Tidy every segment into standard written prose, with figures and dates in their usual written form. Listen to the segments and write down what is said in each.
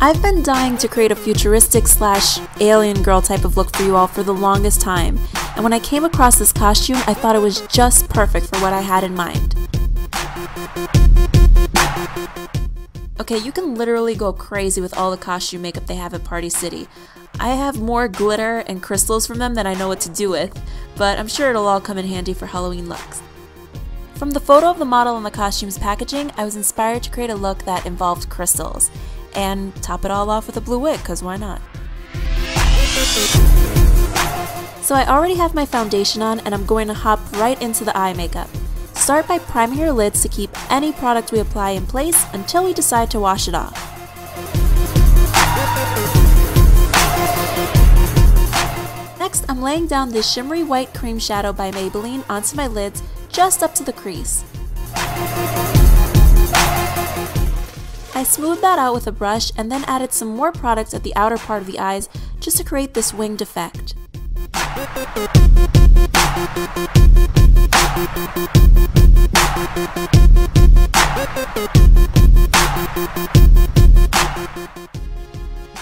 I've been dying to create a futuristic / alien girl type of look for you all for the longest time, and when I came across this costume, I thought it was just perfect for what I had in mind. Okay, you can literally go crazy with all the costume makeup they have at Party City. I have more glitter and crystals from them than I know what to do with, but I'm sure it'll all come in handy for Halloween looks. From the photo of the model and the costume's packaging, I was inspired to create a look that involved crystals, and top it all off with a blue wig, cause why not? So I already have my foundation on, and I'm going to hop right into the eye makeup. Start by priming your lids to keep any product we apply in place until we decide to wash it off. Next, I'm laying down this shimmery white cream shadow by Maybelline onto my lids, just up to the crease. I smoothed that out with a brush and then added some more products at the outer part of the eyes just to create this winged effect.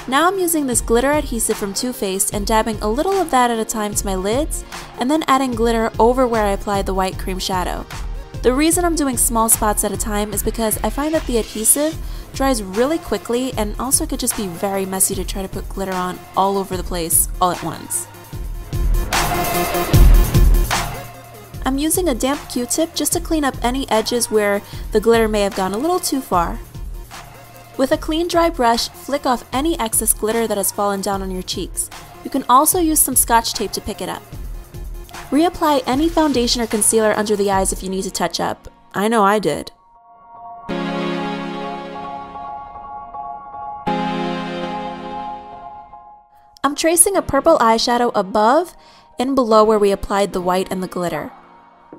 Now I'm using this glitter adhesive from Too Faced and dabbing a little of that at a time to my lids, and then adding glitter over where I applied the white cream shadow. The reason I'm doing small spots at a time is because I find that the adhesive dries really quickly, and also it could just be very messy to try to put glitter on all over the place all at once. I'm using a damp Q-tip just to clean up any edges where the glitter may have gone a little too far. With a clean dry brush, flick off any excess glitter that has fallen down on your cheeks. You can also use some scotch tape to pick it up. Reapply any foundation or concealer under the eyes if you need to touch up. I know I did. I'm tracing a purple eyeshadow above and below where we applied the white and the glitter.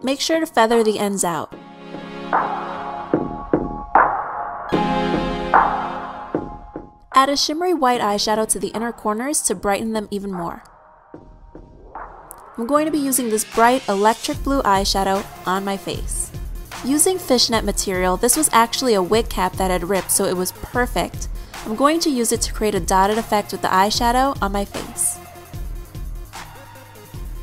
Make sure to feather the ends out. Add a shimmery white eyeshadow to the inner corners to brighten them even more. I'm going to be using this bright electric blue eyeshadow on my face. Using fishnet material, this was actually a wig cap that had ripped, so it was perfect. I'm going to use it to create a dotted effect with the eyeshadow on my face.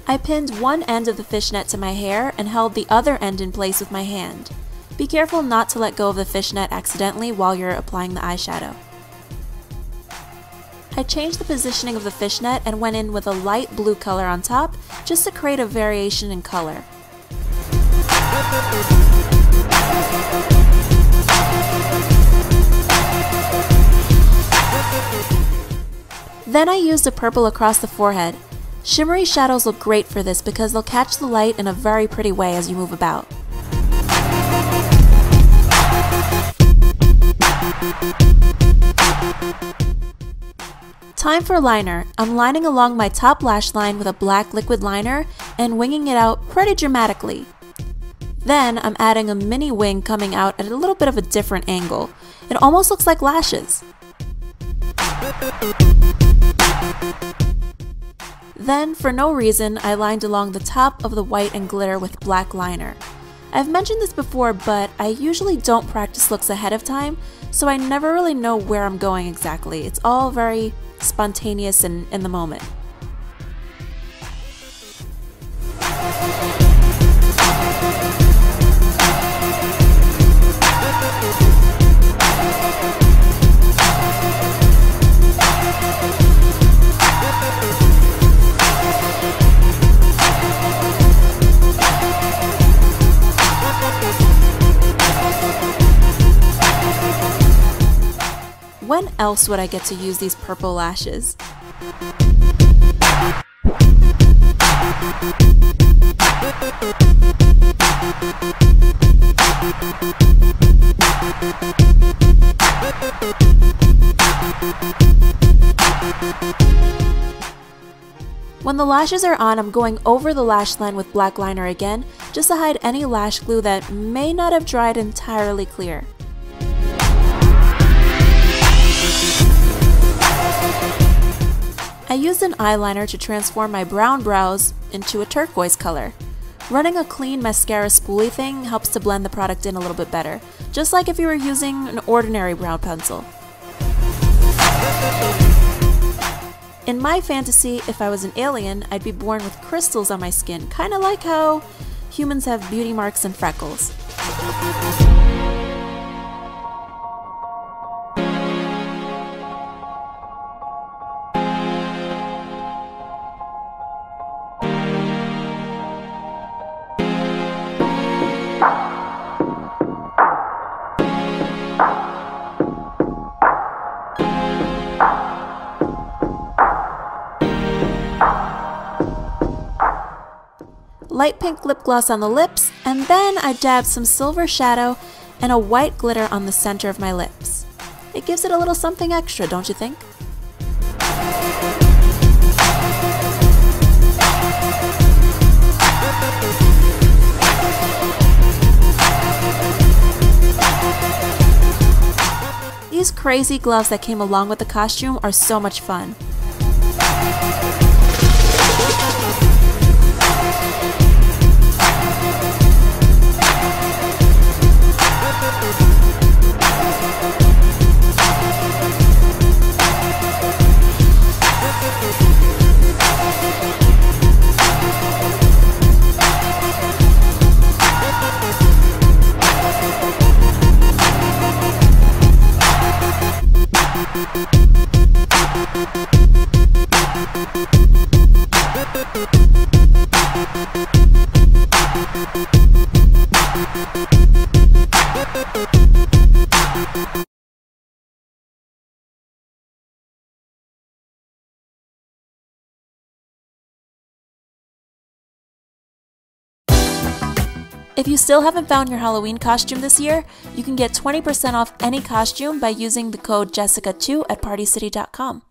I pinned one end of the fishnet to my hair and held the other end in place with my hand. Be careful not to let go of the fishnet accidentally while you're applying the eyeshadow. I changed the positioning of the fishnet and went in with a light blue color on top just to create a variation in color. Then I used a purple across the forehead. Shimmery shadows look great for this because they'll catch the light in a very pretty way as you move about. Time for liner. I'm lining along my top lash line with a black liquid liner and winging it out pretty dramatically. Then I'm adding a mini wing coming out at a little bit of a different angle. It almost looks like lashes. Then, for no reason, I lined along the top of the white and glitter with black liner. I've mentioned this before, but I usually don't practice looks ahead of time, so I never really know where I'm going exactly. It's all very spontaneous and in the moment. When else would I get to use these purple lashes? When the lashes are on, I'm going over the lash line with black liner again, just to hide any lash glue that may not have dried entirely clear. I used an eyeliner to transform my brown brows into a turquoise color. Running a clean mascara spoolie thing helps to blend the product in a little bit better, just like if you were using an ordinary brow pencil. In my fantasy, if I was an alien, I'd be born with crystals on my skin, kinda like how humans have beauty marks and freckles. Light pink lip gloss on the lips, and then I dab some silver shadow and a white glitter on the center of my lips. It gives it a little something extra, don't you think? These crazy gloves that came along with the costume are so much fun. If you still haven't found your Halloween costume this year, you can get 20% off any costume by using the code JESSICA2 at partycity.com.